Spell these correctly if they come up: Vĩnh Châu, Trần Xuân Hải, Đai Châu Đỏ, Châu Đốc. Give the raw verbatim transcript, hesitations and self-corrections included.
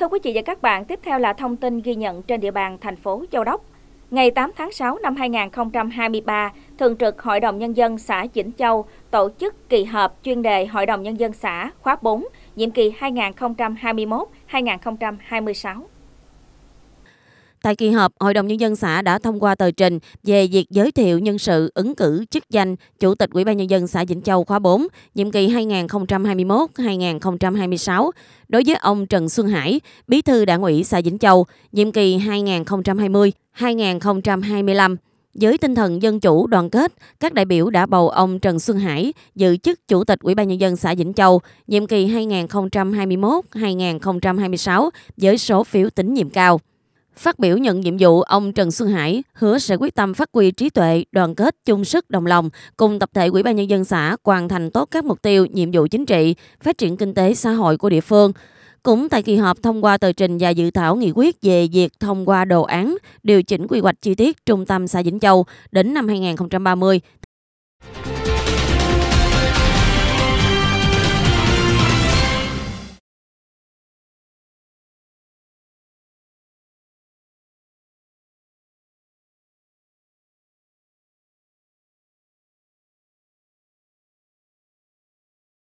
Thưa quý vị và các bạn, tiếp theo là thông tin ghi nhận trên địa bàn thành phố Châu Đốc. Ngày tám tháng sáu năm hai nghìn không trăm hai mươi ba, Thường trực Hội đồng Nhân dân xã Vĩnh Châu tổ chức kỳ họp chuyên đề Hội đồng Nhân dân xã khóa bốn, nhiệm kỳ hai nghìn không trăm hai mươi mốt đến hai nghìn không trăm hai mươi sáu. Tại kỳ họp, Hội đồng Nhân dân xã đã thông qua tờ trình về việc giới thiệu nhân sự ứng cử chức danh Chủ tịch Ủy ban Nhân dân xã Vĩnh Châu khóa bốn, nhiệm kỳ hai nghìn không trăm hai mươi mốt đến hai nghìn không trăm hai mươi sáu đối với ông Trần Xuân Hải, Bí thư Đảng ủy xã Vĩnh Châu, nhiệm kỳ hai nghìn không trăm hai mươi đến hai nghìn không trăm hai mươi lăm. Với tinh thần dân chủ đoàn kết, các đại biểu đã bầu ông Trần Xuân Hải giữ chức Chủ tịch Ủy ban Nhân dân xã Vĩnh Châu, nhiệm kỳ hai nghìn không trăm hai mươi mốt đến hai nghìn không trăm hai mươi sáu với số phiếu tín nhiệm cao. Phát biểu nhận nhiệm vụ, ông Trần Xuân Hải hứa sẽ quyết tâm phát huy trí tuệ, đoàn kết, chung sức, đồng lòng, cùng tập thể Ủy ban Nhân dân xã hoàn thành tốt các mục tiêu, nhiệm vụ chính trị, phát triển kinh tế xã hội của địa phương. Cũng tại kỳ họp, thông qua tờ trình và dự thảo nghị quyết về việc thông qua đồ án điều chỉnh quy hoạch chi tiết trung tâm xã Vĩnh Châu đến năm hai nghìn không trăm ba mươi